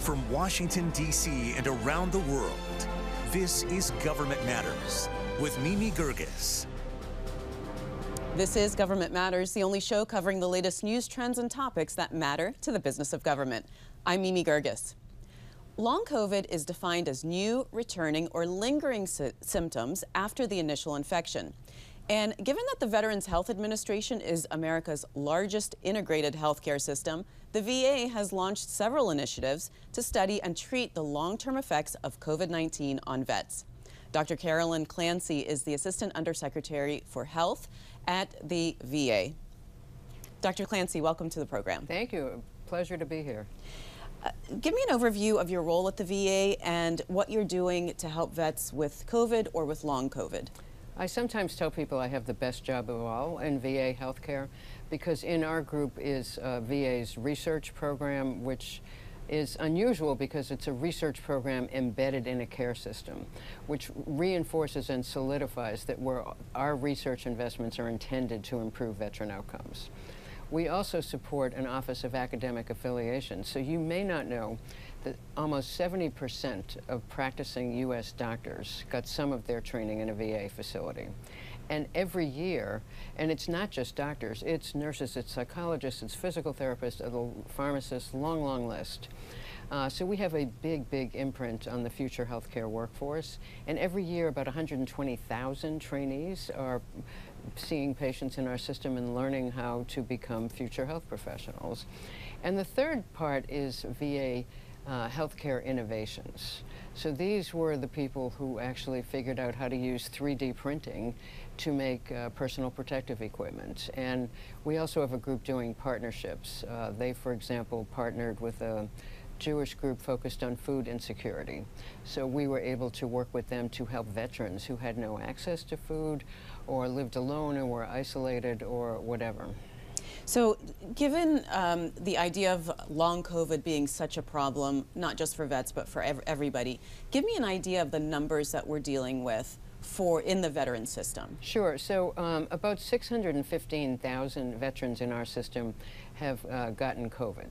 From Washington, D.C. and around the world, this is Government Matters with Mimi Geerges. This is Government Matters, the only show covering the latest news, trends, and topics that matter to the business of government. I'm Mimi Geerges. Long COVID is defined as new, returning, or lingering symptoms after the initial infection. And given that the Veterans Health Administration is America's largest integrated healthcare system, the VA has launched several initiatives to study and treat the long-term effects of COVID-19 on vets. Dr. Carolyn Clancy is the Assistant Undersecretary for Health at the VA. Dr. Clancy, welcome to the program. Thank you. Pleasure to be here. Give me an overview of your role at the VA and what you're doing to help vets with COVID or with long COVID. I sometimes tell people I have the best job of all in VA healthcare, because in our group is VA's research program, which is unusual because it's a research program embedded in a care system, which reinforces and solidifies that our research investments are intended to improve veteran outcomes. We also support an Office of Academic Affiliation, so you may not know that almost 70% of practicing U.S. doctors got some of their training in a VA facility. And every year, and it's not just doctors, it's nurses, it's psychologists, it's physical therapists, pharmacists, long, long list. So we have a big, big imprint on the future healthcare workforce. And every year, about 120,000 trainees are seeing patients in our system and learning how to become future health professionals. And the third part is VA healthcare innovations. So these were the people who actually figured out how to use 3D printing to make personal protective equipment. And we also have a group doing partnerships. They, for example, partnered with a Jewish group focused on food insecurity. So we were able to work with them to help veterans who had no access to food or lived alone or were isolated or whatever. So given the idea of long COVID being such a problem, not just for vets, but for everybody, give me an idea of the numbers that we're dealing with in the veteran system. Sure. So about 615,000 veterans in our system have gotten COVID.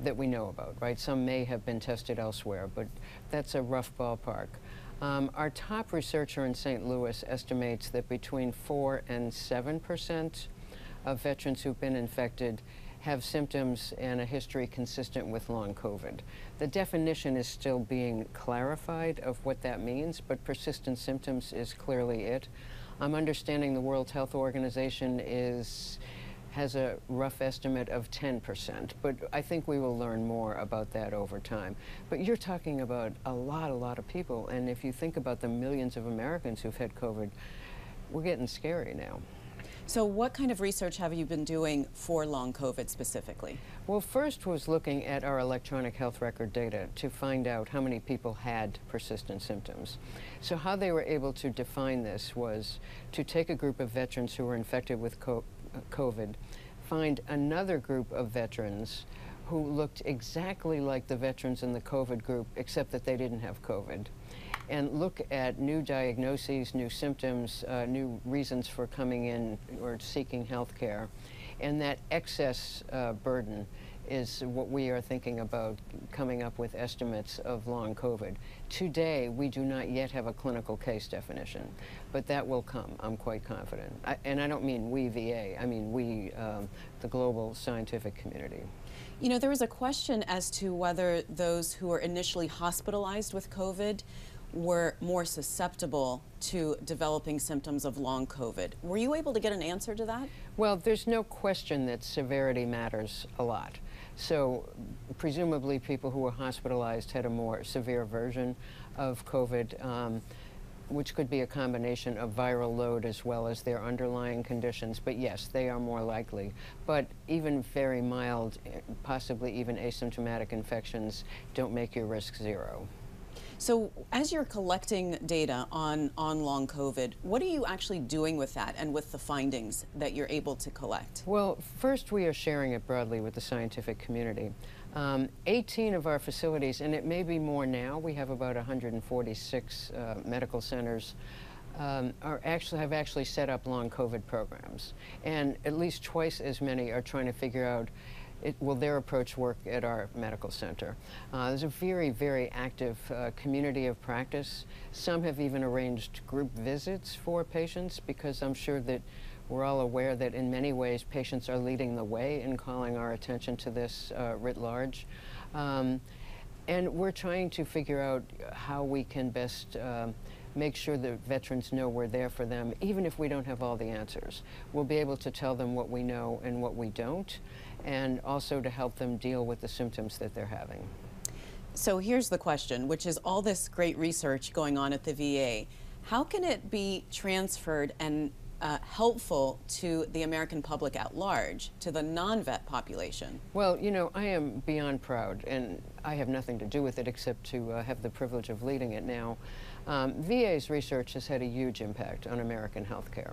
That we know about, right? Some may have been tested elsewhere, but that's a rough ballpark. Our top researcher in St. Louis estimates that between 4% and 7% of veterans who've been infected have symptoms and a history consistent with long COVID. The definition is still being clarified of what that means, but persistent symptoms is clearly it. I'm understanding the World Health Organization has a rough estimate of 10%, but I think we will learn more about that over time. But you're talking about a lot of people, and if you think about the millions of Americans who've had COVID, we're getting scary now. So what kind of research have you been doing for long COVID specifically? Well, first was looking at our electronic health record data to find out how many people had persistent symptoms. So how they were able to define this was to take a group of veterans who were infected with COVID, find another group of veterans who looked exactly like the veterans in the COVID group, except that they didn't have COVID, and look at new diagnoses, new symptoms, new reasons for coming in or seeking health care. And that excess burden is what we are thinking about coming up with estimates of long COVID. Today, we do not yet have a clinical case definition, but that will come, I'm quite confident. And I don't mean we VA, I mean we, the global scientific community. You know, there was a question as to whether those who were initially hospitalized with COVID were more susceptible to developing symptoms of long COVID. Were you able to get an answer to that? Well, there's no question that severity matters a lot. So presumably people who were hospitalized had a more severe version of COVID, which could be a combination of viral load as well as their underlying conditions. But yes, they are more likely. But even very mild, possibly even asymptomatic infections don't make your risk zero. So as you're collecting data on long COVID, what are you actually doing with that and with the findings that you're able to collect? Well, first we are sharing it broadly with the scientific community. 18 of our facilities, and it may be more now, we have about 146 medical centers, have actually set up long COVID programs. And at least twice as many are trying to figure out will their approach work at our medical center? There's a very, very active community of practice. Some have even arranged group visits for patients, because I'm sure that we're all aware that in many ways patients are leading the way in calling our attention to this writ large. And we're trying to figure out how we can best make sure that veterans know we're there for them, even if we don't have all the answers. We'll be able to tell them what we know and what we don't, and also to help them deal with the symptoms that they're having. So here's the question, which is all this great research going on at the VA. How can it be transferred and helpful to the American public at large, to the non-vet population? Well, you know, I am beyond proud, and I have nothing to do with it except to have the privilege of leading it now. VA's research has had a huge impact on American healthcare.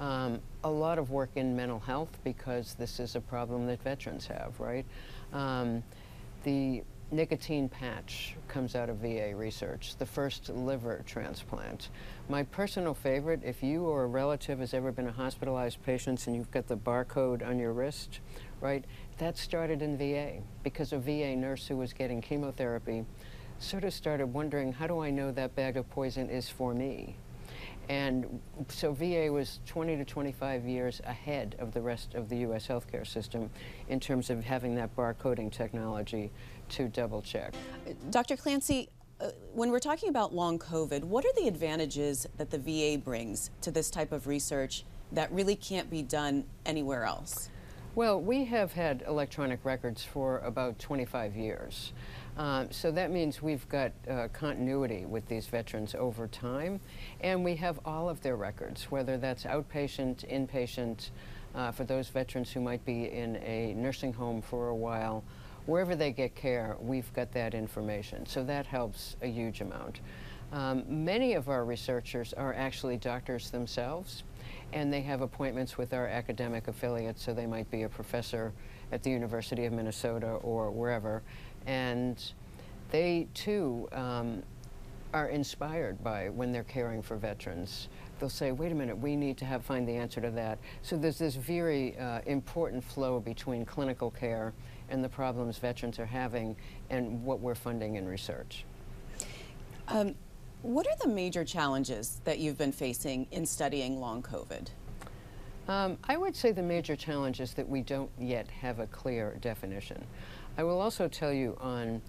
A lot of work in mental health, because this is a problem that veterans have, right? The nicotine patch comes out of VA research, the first liver transplant. My personal favorite, if you or a relative has ever been a hospitalized patient and you've got the barcode on your wrist, right, that started in VA, because a VA nurse who was getting chemotherapy sort of started wondering, how do I know that bag of poison is for me? And so VA was 20 to 25 years ahead of the rest of the U.S. healthcare system in terms of having that barcoding technology to double check. Dr. Clancy, when we're talking about long COVID, what are the advantages that the VA brings to this type of research that really can't be done anywhere else? Well, we have had electronic records for about 25 years. So that means we've got continuity with these veterans over time, and we have all of their records, whether that's outpatient, inpatient, for those veterans who might be in a nursing home for a while. Wherever they get care, we've got that information, so that helps a huge amount. Many of our researchers are actually doctors themselves, and they have appointments with our academic affiliates, so they might be a professor at the University of Minnesota or wherever, and they too are inspired by, when they're caring for veterans, they'll say, wait a minute, we need to find the answer to that. So there's this very important flow between clinical care and the problems veterans are having and what we're funding in research. What are the major challenges that you've been facing in studying long COVID? I would say the major challenge is that we don't yet have a clear definition. I will also tell you, on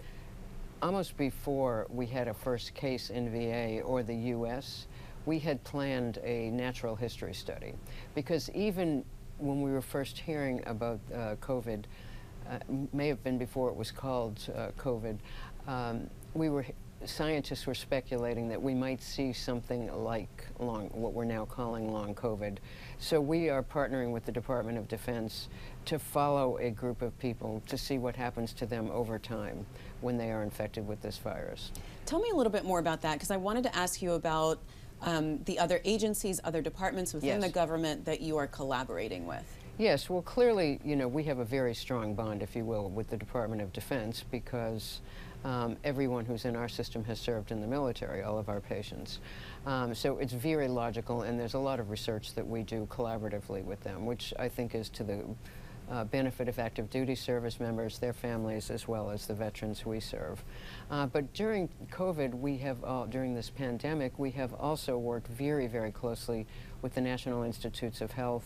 almost before we had a first case in VA or the US, we had planned a natural history study, because even when we were first hearing about COVID, may have been before it was called COVID, scientists were speculating that we might see something like what we're now calling long COVID. So we are partnering with the Department of Defense to follow a group of people to see what happens to them over time when they are infected with this virus. Tell me a little bit more about that, because I wanted to ask you about the other agencies, other departments within the government that you are collaborating with. Yes, well, clearly, you know, we have a very strong bond, if you will, with the Department of Defense, because everyone who's in our system has served in the military, all of our patients. So it's very logical, and there's a lot of research that we do collaboratively with them, which I think is to the benefit of active duty service members, their families, as well as the veterans we serve. But during COVID, we have, during this pandemic, we have also worked very, very closely with the National Institutes of Health.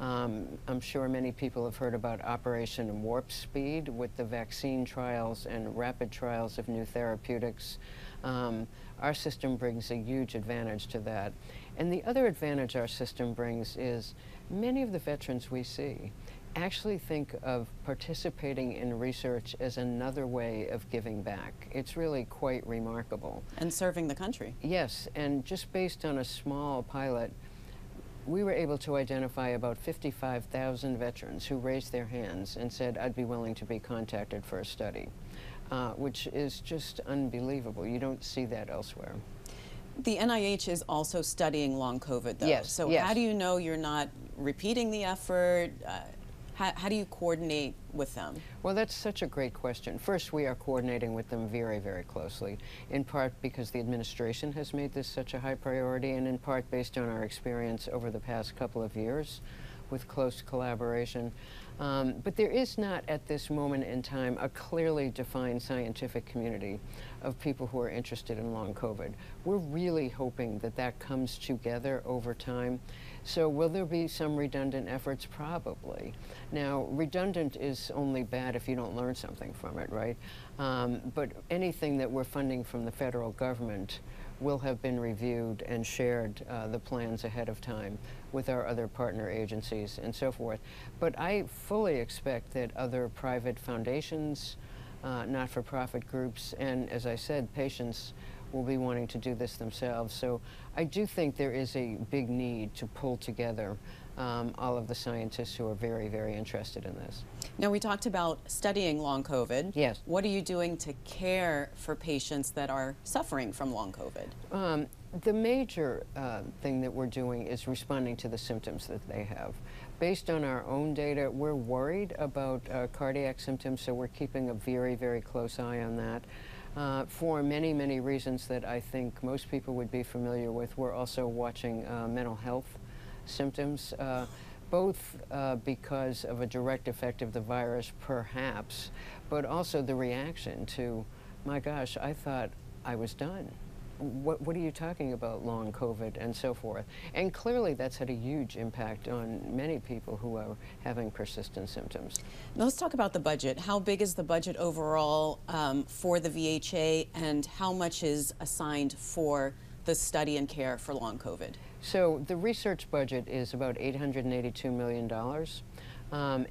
I'm sure many people have heard about Operation Warp Speed, with the vaccine trials and rapid trials of new therapeutics. Our system brings a huge advantage to that. And the other advantage our system brings is many of the veterans we see actually think of participating in research as another way of giving back. It's really quite remarkable. And serving the country. Yes, and just based on a small pilot, we were able to identify about 55,000 veterans who raised their hands and said, I'd be willing to be contacted for a study, which is just unbelievable. You don't see that elsewhere. The NIH is also studying long COVID, though. Yes, so yes. How do you know you're not repeating the effort? How do you coordinate with them? Well, that's such a great question. First, we are coordinating with them very, very closely, in part because the administration has made this such a high priority, and in part based on our experience over the past couple of years with close collaboration. But there is not, at this moment in time, a clearly defined scientific community of people who are interested in long COVID. We're really hoping that that comes together over time. So will there be some redundant efforts? Probably. Now, redundant is only bad if you don't learn something from it, right? But anything that we're funding from the federal government will have been reviewed and shared the plans ahead of time with our other partner agencies and so forth. But I fully expect that other private foundations, not-for-profit groups, and as I said, patients will be wanting to do this themselves. So I do think there is a big need to pull together all of the scientists who are very, very interested in this. Now, we talked about studying long COVID. Yes. What are you doing to care for patients that are suffering from long COVID? The major thing that we're doing is responding to the symptoms that they have. Based on our own data, we're worried about cardiac symptoms, so we're keeping a very, very close eye on that. For many, many reasons that I think most people would be familiar with, we're also watching mental health symptoms, both because of a direct effect of the virus, perhaps, but also the reaction to, my gosh, I thought I was done. What are you talking about, long COVID and so forth? And clearly that's had a huge impact on many people who are having persistent symptoms. Now let's talk about the budget. How big is the budget overall for the VHA, and how much is assigned for the study and care for long COVID? So the research budget is about $882 million.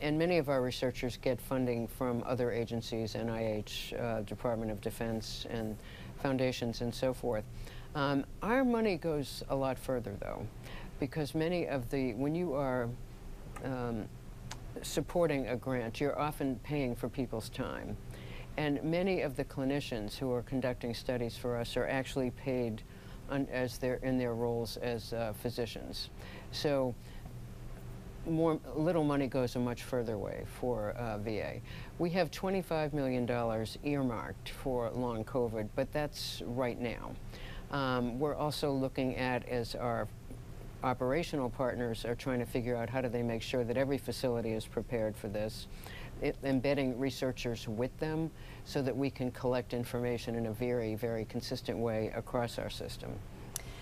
And many of our researchers get funding from other agencies, NIH, Department of Defense, and foundations and so forth. Our money goes a lot further, though, because many of the, when you are supporting a grant, you're often paying for people's time. And many of the clinicians who are conducting studies for us are actually paid as they're in their roles as physicians. So more little money goes a much further way for VA. We have $25 million earmarked for long COVID, but that's right now. We're also looking at, as our operational partners are trying to figure out how do they make sure that every facility is prepared for this, embedding researchers with them so that we can collect information in a very, very consistent way across our system.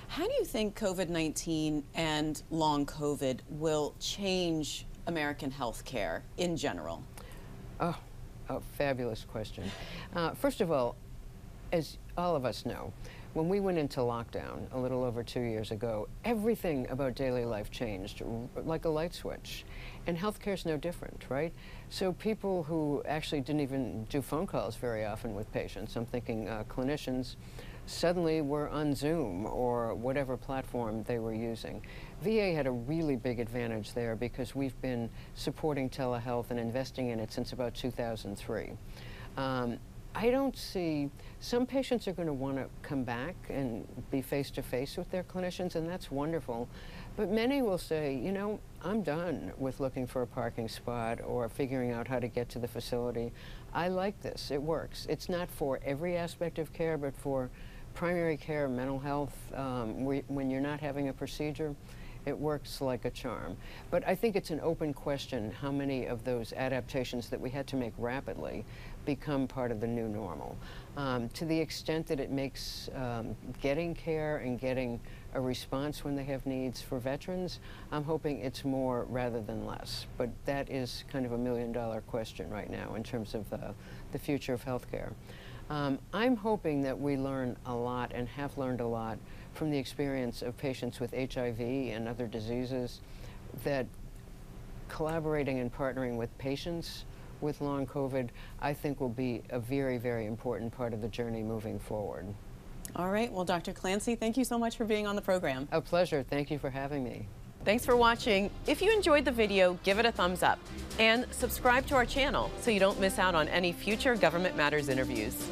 How do you think COVID-19 and long COVID will change American healthcare in general? Oh, a fabulous question. First of all, as all of us know, when we went into lockdown a little over 2 years ago, everything about daily life changed like a light switch. And healthcare's no different, right? So people who actually didn't even do phone calls very often with patients, I'm thinking clinicians, suddenly we're on Zoom or whatever platform they were using. VA had a really big advantage there because we've been supporting telehealth and investing in it since about 2003. I don't see, some patients are going to want to come back and be face-to-face with their clinicians, and that's wonderful. But many will say, you know, I'm done with looking for a parking spot or figuring out how to get to the facility. I like this. It works. It's not for every aspect of care, but for primary care, mental health, when you're not having a procedure, it works like a charm. But I think it's an open question how many of those adaptations that we had to make rapidly become part of the new normal. To the extent that it makes getting care and getting a response when they have needs for veterans, I'm hoping it's more rather than less. But that is kind of a million-dollar question right now in terms of the future of healthcare. I'm hoping that we learn a lot and have learned a lot from the experience of patients with HIV and other diseases, that collaborating and partnering with patients with long COVID, I think, will be a very, very important part of the journey moving forward. All right. Well, Dr. Clancy, thank you so much for being on the program. A pleasure. Thank you for having me. Thanks for watching. If you enjoyed the video, give it a thumbs up and subscribe to our channel so you don't miss out on any future Government Matters interviews.